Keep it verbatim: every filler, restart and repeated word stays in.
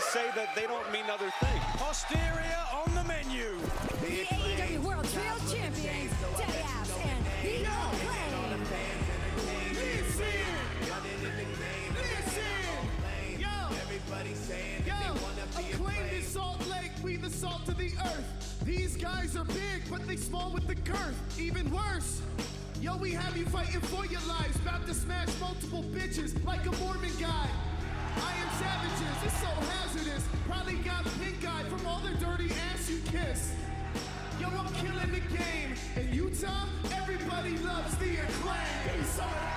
say that they don't mean other things. Osteria on the menu. The A E W World Trial Champions, Deadass and Vito Clay. Listen! Listen! Yo! Yo! Acclaimed in Salt Lake, we the salt of the earth. These guys are big, but they small with the girth. Even worse. Yo, we have you fighting for your lives, about to smash multiple bitches like a Mormon guy. I am savages, it's so hazardous. Probably got pink eye from all the dirty ass you kiss. Yo, I'm killing the game. In Utah, everybody loves the acclaim.